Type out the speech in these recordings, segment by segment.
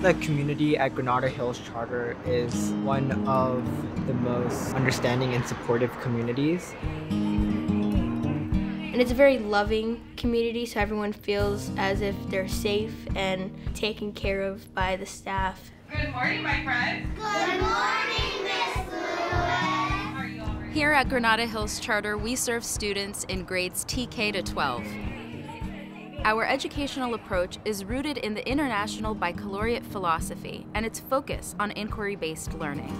The community at Granada Hills Charter is one of the most understanding and supportive communities. And it's a very loving community, so everyone feels as if they're safe and taken care of by the staff. Good morning, my friends. Good morning, Miss Lewis. Here at Granada Hills Charter, we serve students in grades TK to 12. Our educational approach is rooted in the International Baccalaureate philosophy and its focus on inquiry-based learning.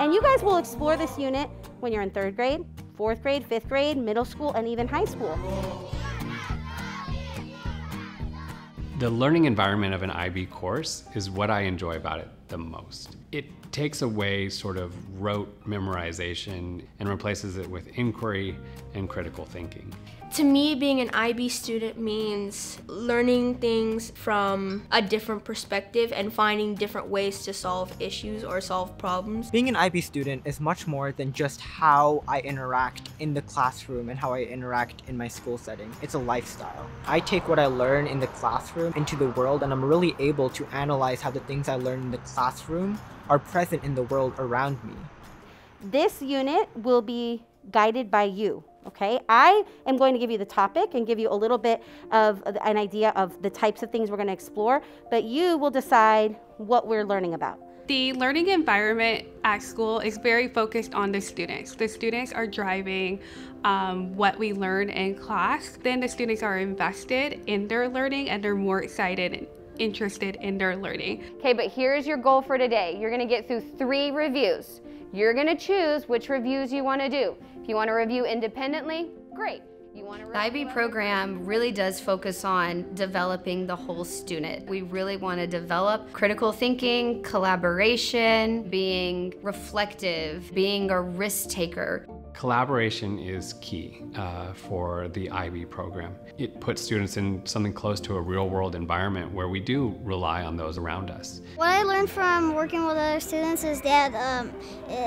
And you guys will explore this unit when you're in 3rd grade, 4th grade, 5th grade, middle school, and even high school. The learning environment of an IB course is what I enjoy about it the most. It takes away sort of rote memorization and replaces it with inquiry and critical thinking. To me, being an IB student means learning things from a different perspective and finding different ways to solve issues or solve problems. Being an IB student is much more than just how I interact in the classroom and how I interact in my school setting. It's a lifestyle. I take what I learn in the classroom into the world, and I'm really able to analyze how the things I learn in the classroom are present in the world around me. This unit will be guided by you, okay? I am going to give you the topic and give you a little bit of an idea of the types of things we're going to explore, but you will decide what we're learning about. The learning environment at school is very focused on the students. The students are driving what we learn in class. Then the students are invested in their learning and they're more excited, interested in their learning. Okay, but here's your goal for today. You're gonna get through 3 reviews. You're gonna choose which reviews you wanna do. If you wanna review independently, great. You wanna review. The IB program really does focus on developing the whole student. We really wanna develop critical thinking, collaboration, being reflective, being a risk taker. Collaboration is key for the IB program. It puts students in something close to a real-world environment where we do rely on those around us. What I learned from working with other students is that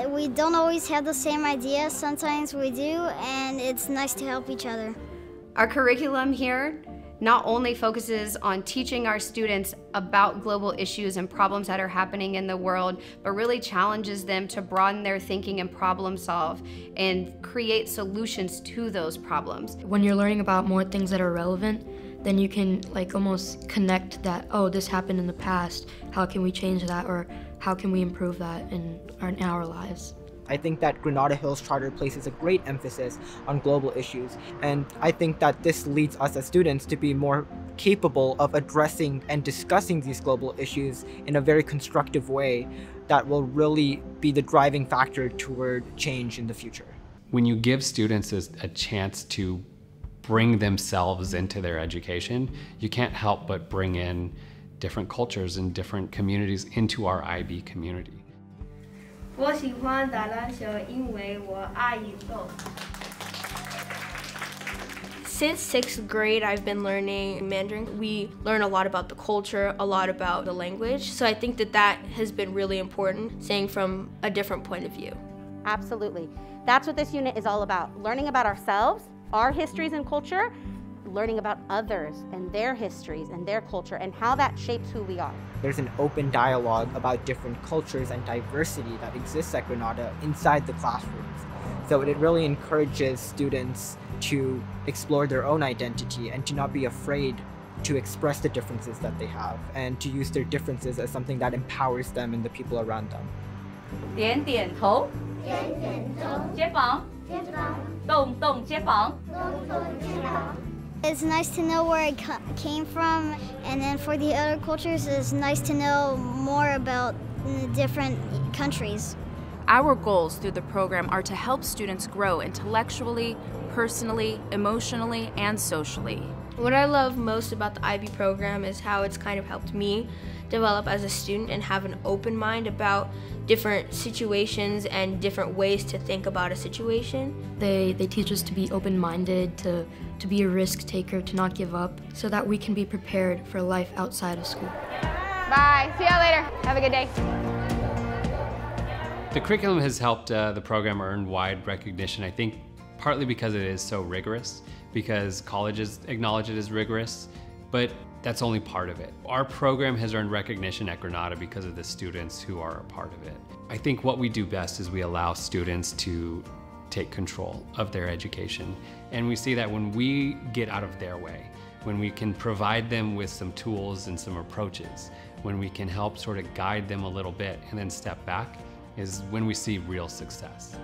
we don't always have the same ideas. Sometimes we do, and it's nice to help each other. Our curriculum here not only focuses on teaching our students about global issues and problems that are happening in the world, but really challenges them to broaden their thinking and problem solve and create solutions to those problems. When you're learning about more things that are relevant, then you can like almost connect that, oh, this happened in the past, how can we change that, or how can we improve that in our lives? I think that Granada Hills Charter places a great emphasis on global issues, and I think that this leads us as students to be more capable of addressing and discussing these global issues in a very constructive way that will really be the driving factor toward change in the future. When you give students a chance to bring themselves into their education, you can't help but bring in different cultures and different communities into our IB community. I love playing basketball because I love it. Since 6th grade, I've been learning Mandarin. We learn a lot about the culture, a lot about the language. So I think that that has been really important, seeing from a different point of view. Absolutely. That's what this unit is all about. Learning about ourselves, our histories and culture, learning about others and their histories and their culture and how that shapes who we are. There's an open dialogue about different cultures and diversity that exists at Granada inside the classrooms. So it really encourages students to explore their own identity and to not be afraid to express the differences that they have and to use their differences as something that empowers them and the people around them. 点点头，点点头，肩膀，肩膀，动动肩膀，动动肩膀。 It's nice to know where it came from, and then for the other cultures, it's nice to know more about different countries. Our goals through the program are to help students grow intellectually, personally, emotionally, and socially. What I love most about the IB program is how it's kind of helped me develop as a student and have an open mind about different situations and different ways to think about a situation. They teach us to be open-minded, to be a risk taker, to not give up, so that we can be prepared for life outside of school. Bye, see y'all later. Have a good day. The curriculum has helped the program earn wide recognition, I think, partly because it is so rigorous, because colleges acknowledge it as rigorous, but that's only part of it. Our program has earned recognition at Granada because of the students who are a part of it. I think what we do best is we allow students to take control of their education. And we see that when we get out of their way, when we can provide them with some tools and some approaches, when we can help sort of guide them a little bit and then step back, is when we see real success.